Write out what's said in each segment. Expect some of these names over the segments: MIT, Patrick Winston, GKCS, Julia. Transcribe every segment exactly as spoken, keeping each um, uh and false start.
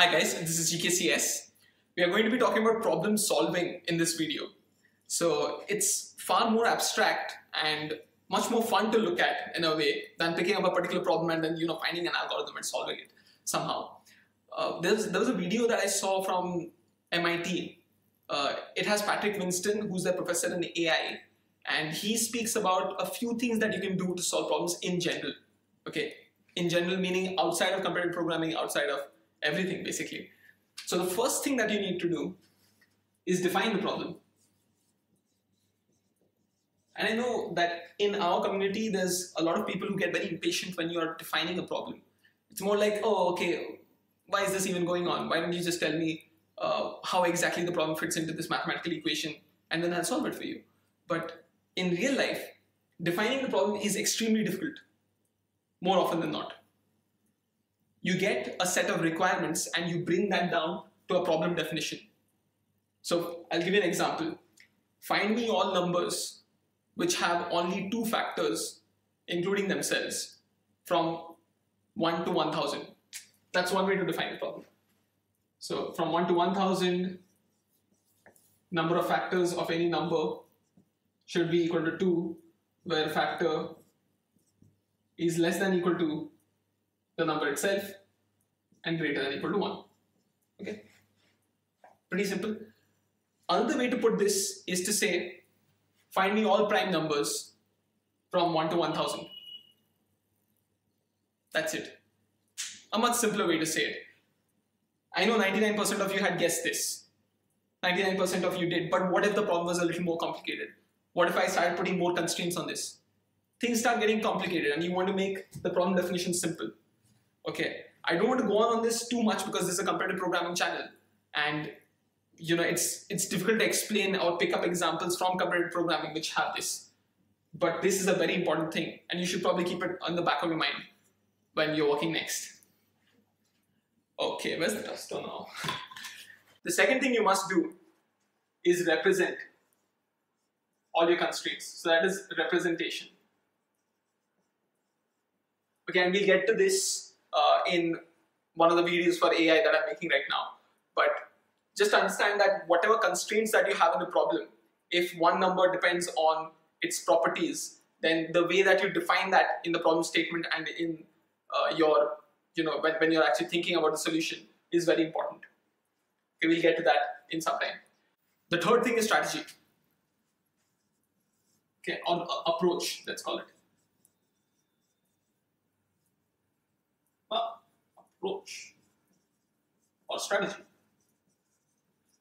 Hi guys, this is G K C S. We are going to be talking about problem solving in this video. So it's far more abstract and much more fun to look at in a way than picking up a particular problem and then you know finding an algorithm and solving it somehow. Uh, there was, there was a video that I saw from M I T. Uh, it has Patrick Winston, who's a professor in A I, and he speaks about a few things that you can do to solve problems in general. Okay, in general meaning outside of competitive programming, outside of everything basically. So the first thing that you need to do is define the problem. And I know that in our community, there's a lot of people who get very impatient when you are defining a problem. It's more like, oh, okay, why is this even going on? Why don't you just tell me uh, how exactly the problem fits into this mathematical equation and then I'll solve it for you. But in real life, defining the problem is extremely difficult, more often than not. You get a set of requirements and you bring that down to a problem definition. So I'll give you an example. Find me all numbers which have only two factors, including themselves, from one to one thousand. That's one way to define the problem. So from one to one thousand, number of factors of any number should be equal to two, where factor is less than or equal to the number itself and greater than or equal to one. Okay, pretty simple. Another way to put this is to say, find me all prime numbers from one to one thousand. That's it. A much simpler way to say it. I know ninety-nine percent of you had guessed this. ninety-nine percent of you did, but what if the problem was a little more complicated? What if I started putting more constraints on this? Things start getting complicated and you want to make the problem definition simple. Okay, I don't want to go on on this too much because this is a competitive programming channel and you know, it's it's difficult to explain or pick up examples from competitive programming which have this. But this is a very important thing and you should probably keep it on the back of your mind when you're working next. Okay, where's the duster now? The second thing you must do is represent all your constraints. So that is representation. Okay, and we'll get to this uh, in one of the videos for A I that I'm making right now. But just understand that whatever constraints that you have in the problem, if one number depends on its properties, then the way that you define that in the problem statement and in uh, your, you know, when, when you're actually thinking about the solution is very important. Okay, we'll get to that in some time. The third thing is strategy. Okay, or uh, approach, let's call it. Well, approach or strategy.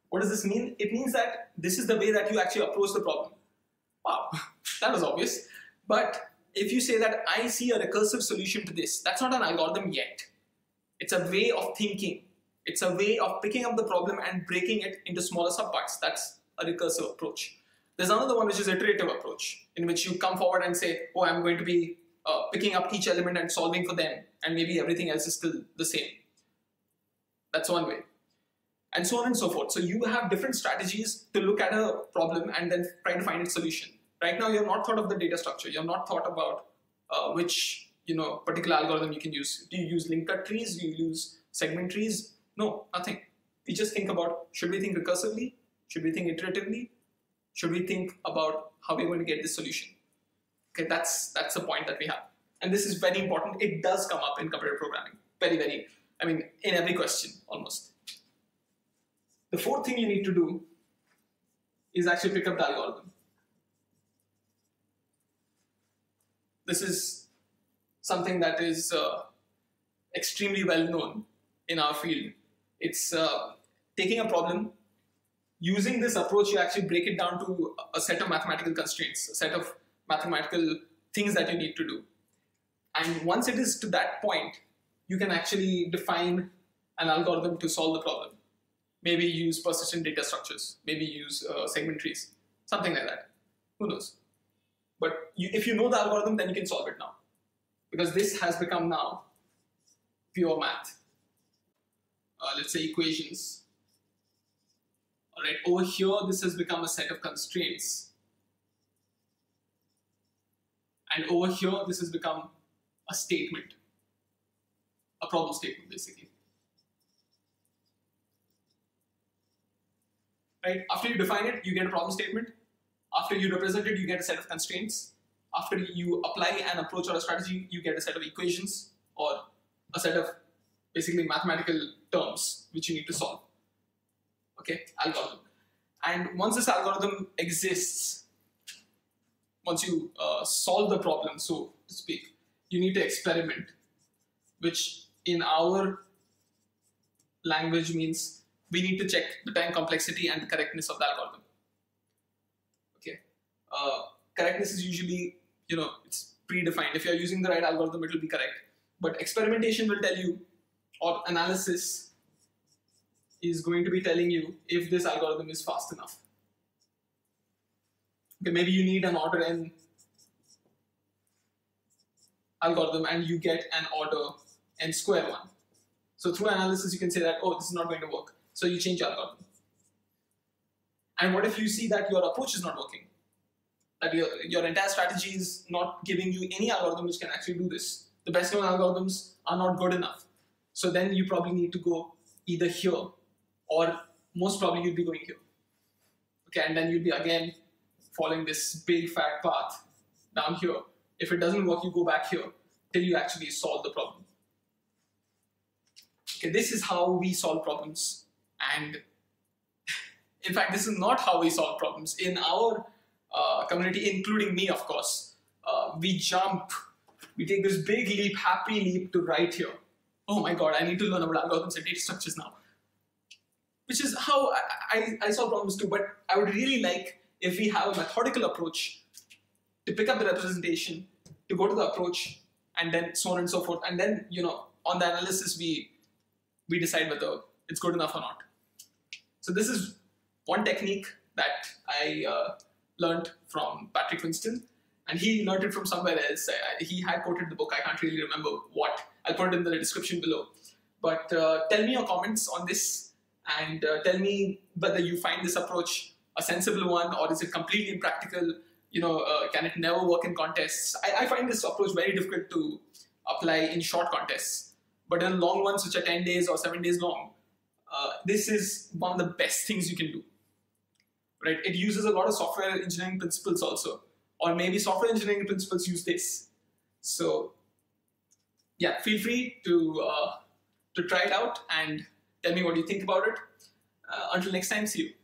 What does this mean? It means that this is the way that you actually approach the problem. Wow, that was obvious. But if you say that I see a recursive solution to this, that's not an algorithm yet. It's a way of thinking. It's a way of picking up the problem and breaking it into smaller subparts. That's a recursive approach. There's another one which is iterative approach, in which you come forward and say, oh, I'm going to be uh, picking up each element and solving for them, and maybe everything else is still the same. That's one way. And so on and so forth. So you have different strategies to look at a problem and then try to find its solution. Right now, you've not thought of the data structure. You've not thought about uh, which you know particular algorithm you can use. Do you use linker trees? Do you use segment trees? No, nothing. We just think about, should we think recursively? Should we think iteratively? Should we think about how we're going to get this solution? Okay, that's, that's the point that we have. And this is very important. It does come up in competitive programming. Very, very, I mean, in every question, almost. The fourth thing you need to do is actually pick up the algorithm. This is something that is uh, extremely well known in our field. It's uh, taking a problem, using this approach, you actually break it down to a set of mathematical constraints, a set of mathematical things that you need to do. And once it is to that point, you can actually define an algorithm to solve the problem. Maybe use persistent data structures, maybe use uh, segment trees, something like that. Who knows? But you, if you know the algorithm, then you can solve it now. Because this has become now pure math. Uh, let's say equations. All right, over here, this has become a set of constraints. And over here, this has become a statement, a problem statement, basically. right? After you define it, you get a problem statement. After you represent it, you get a set of constraints. After you apply an approach or a strategy, you get a set of equations or a set of basically mathematical terms which you need to solve. Okay, algorithm. And once this algorithm exists, once you uh, solve the problem, so to speak, you need to experiment, which in our language means we need to check the time complexity and the correctness of the algorithm. Okay, uh, correctness is usually, you know, it's predefined. If you're using the right algorithm, it will be correct. But experimentation will tell you, or analysis is going to be telling you if this algorithm is fast enough. Okay, maybe you need an order n algorithm and you get an order n square one. So through analysis, you can say that, oh, this is not going to work. So you change your algorithm. And what if you see that your approach is not working? That your, your entire strategy is not giving you any algorithm which can actually do this. The best known algorithms are not good enough. So then you probably need to go either here, or most probably you'd be going here. Okay, and then you'd be again following this big fat path down here. If it doesn't work, you go back here till you actually solve the problem. Okay, this is how we solve problems. And in fact, this is not how we solve problems. In our uh, community, including me, of course, uh, we jump, we take this big leap, happy leap to right here. Oh my God, I need to learn about algorithms and data structures now. Which is how I, I, I solve problems too, but I would really like if we have a methodical approach to pick up the representation, to go to the approach, and then so on and so forth. And then, you know, on the analysis, we we decide whether it's good enough or not. So this is one technique that I uh, learned from Patrick Winston, and he learned it from somewhere else. I, I, he had quoted the book, I can't really remember what. I'll put it in the description below. But uh, tell me your comments on this, and uh, tell me whether you find this approach a sensible one, or is it completely impractical? You know, uh, can it never work in contests? I, I find this approach very difficult to apply in short contests. But in long ones, which are ten days or seven days long, uh, this is one of the best things you can do, right? It uses a lot of software engineering principles also, or maybe software engineering principles use this. So yeah, feel free to, uh, to try it out and tell me what you think about it. Uh, until next time, see you.